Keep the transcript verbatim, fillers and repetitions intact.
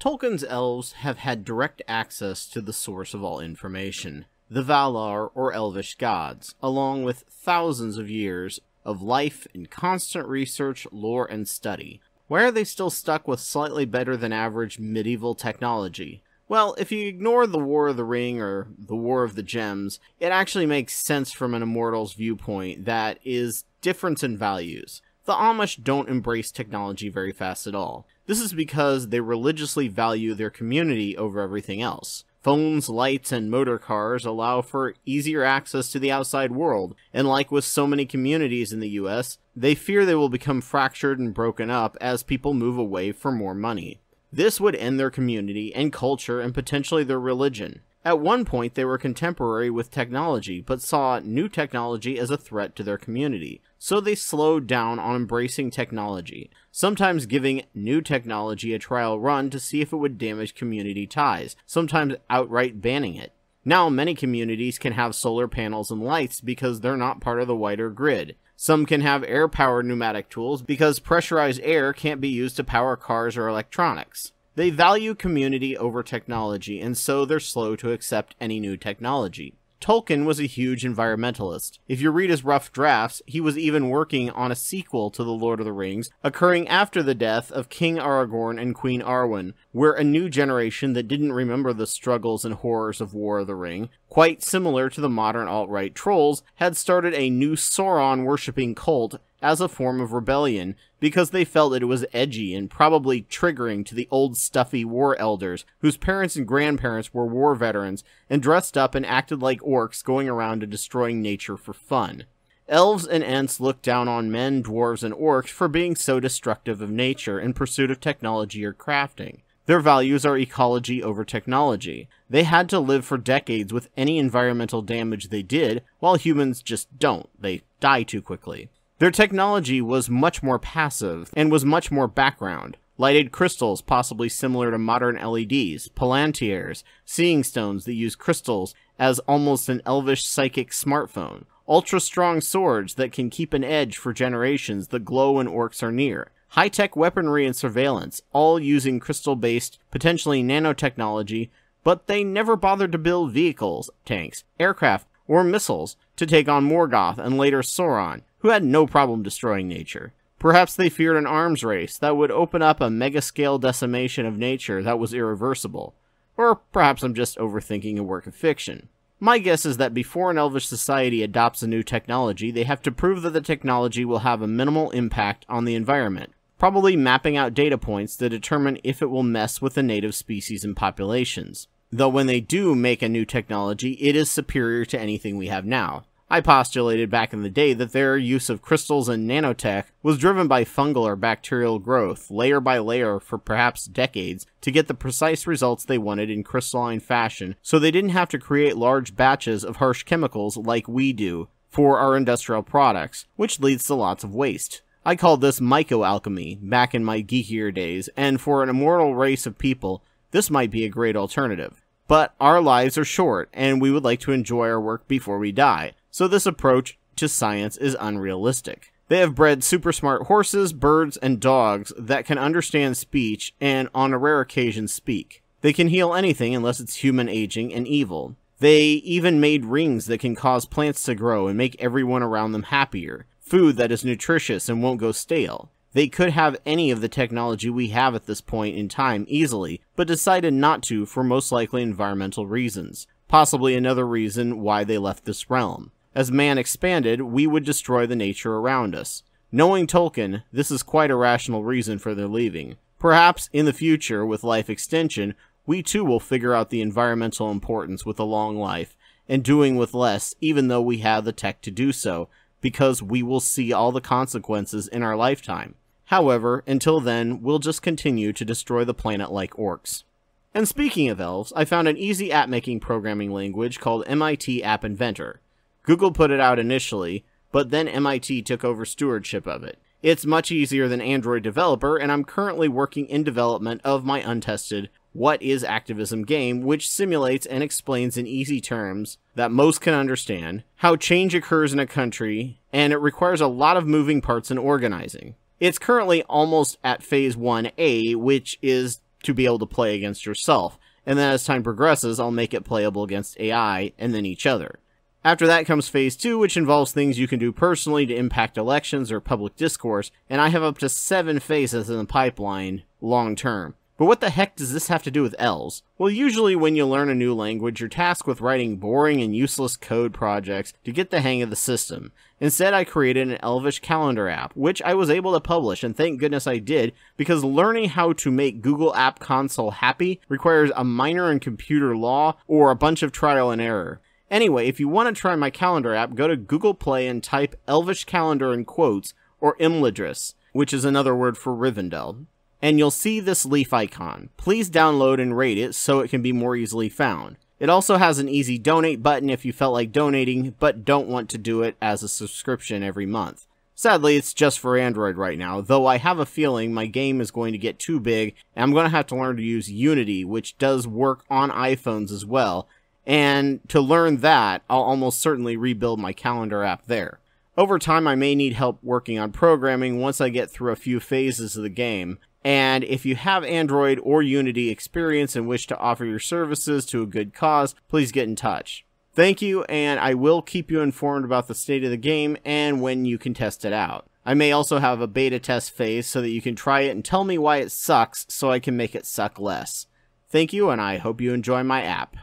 Tolkien's elves have had direct access to the source of all information, the Valar or Elvish gods, along with thousands of years of life in constant research, lore, and study. Why are they still stuck with slightly better than average medieval technology? Well, if you ignore the War of the Ring or the War of the Gems, it actually makes sense from an immortal's viewpoint that is difference in values. The Amish don't embrace technology very fast at all. This is because they religiously value their community over everything else. Phones, lights, and motor cars allow for easier access to the outside world, and like with so many communities in the U S, they fear they will become fractured and broken up as people move away for more money. This would end their community and culture and potentially their religion. At one point, they were contemporary with technology, but saw new technology as a threat to their community, so they slowed down on embracing technology, sometimes giving new technology a trial run to see if it would damage community ties, sometimes outright banning it. Now many communities can have solar panels and lights because they're not part of the wider grid. Some can have air-powered pneumatic tools because pressurized air can't be used to power cars or electronics. They value community over technology, and so they're slow to accept any new technology. Tolkien was a huge environmentalist. If you read his rough drafts, he was even working on a sequel to The Lord of the Rings, occurring after the death of King Aragorn and Queen Arwen, where a new generation that didn't remember the struggles and horrors of War of the Ring, quite similar to the modern alt-right trolls, had started a new Sauron-worshipping cult as a form of rebellion, because they felt that it was edgy and probably triggering to the old stuffy war elders, whose parents and grandparents were war veterans, and dressed up and acted like orcs going around and destroying nature for fun. Elves and Ents looked down on men, dwarves, and orcs for being so destructive of nature in pursuit of technology or crafting. Their values are ecology over technology. They had to live for decades with any environmental damage they did, while humans just don't. They die too quickly. Their technology was much more passive, and was much more background. Lighted crystals, possibly similar to modern L E Ds, palantirs, seeing stones that use crystals as almost an elvish psychic smartphone, ultra-strong swords that can keep an edge for generations that glow when orcs are near, high-tech weaponry and surveillance, all using crystal-based, potentially nanotechnology, but they never bothered to build vehicles, tanks, aircraft, or missiles to take on Morgoth and later Sauron, who had no problem destroying nature. Perhaps they feared an arms race that would open up a mega-scale decimation of nature that was irreversible. Or perhaps I'm just overthinking a work of fiction. My guess is that before an elvish society adopts a new technology, they have to prove that the technology will have a minimal impact on the environment, probably mapping out data points to determine if it will mess with the native species and populations. Though when they do make a new technology, it is superior to anything we have now. I postulated back in the day that their use of crystals and nanotech was driven by fungal or bacterial growth, layer by layer for perhaps decades, to get the precise results they wanted in crystalline fashion, so they didn't have to create large batches of harsh chemicals like we do for our industrial products, which leads to lots of waste. I called this mycoalchemy back in my geekier days, and for an immortal race of people, this might be a great alternative. But our lives are short, and we would like to enjoy our work before we die. So this approach to science is unrealistic. They have bred super smart horses, birds, and dogs that can understand speech and, on a rare occasion, speak. They can heal anything unless it's human aging and evil. They even made rings that can cause plants to grow and make everyone around them happier, food that is nutritious and won't go stale. They could have any of the technology we have at this point in time easily, but decided not to for most likely environmental reasons, possibly another reason why they left this realm. As man expanded, we would destroy the nature around us. Knowing Tolkien, this is quite a rational reason for their leaving. Perhaps, in the future, with life extension, we too will figure out the environmental importance with a long life, and doing with less, even though we have the tech to do so, because we will see all the consequences in our lifetime. However, until then, we'll just continue to destroy the planet like orcs. And speaking of elves, I found an easy app-making programming language called M I T App Inventor. Google put it out initially, but then M I T took over stewardship of it. It's much easier than Android Developer, and I'm currently working in development of my untested What Is Activism game, which simulates and explains in easy terms that most can understand how change occurs in a country, and it requires a lot of moving parts and organizing. It's currently almost at Phase one A, which is to be able to play against yourself, and then as time progresses, I'll make it playable against A I, and then each other. After that comes phase two, which involves things you can do personally to impact elections or public discourse, and I have up to seven phases in the pipeline, long term. But what the heck does this have to do with elves? Well, usually when you learn a new language, you're tasked with writing boring and useless code projects to get the hang of the system. Instead, I created an Elvish calendar app, which I was able to publish, and thank goodness I did, because learning how to make Google App Console happy requires a minor in computer law or a bunch of trial and error. Anyway, if you want to try my calendar app, go to Google Play and type Elvish Calendar in quotes, or Imladris, which is another word for Rivendell. And you'll see this leaf icon. Please download and rate it so it can be more easily found. It also has an easy donate button if you felt like donating, but don't want to do it as a subscription every month. Sadly, it's just for Android right now, though I have a feeling my game is going to get too big, and I'm going to have to learn to use Unity, which does work on iPhones as well, and to learn that, I'll almost certainly rebuild my calendar app there. Over time, I may need help working on programming once I get through a few phases of the game. And if you have Android or Unity experience and wish to offer your services to a good cause, please get in touch. Thank you, and I will keep you informed about the state of the game and when you can test it out. I may also have a beta test phase so that you can try it and tell me why it sucks so I can make it suck less. Thank you, and I hope you enjoy my app.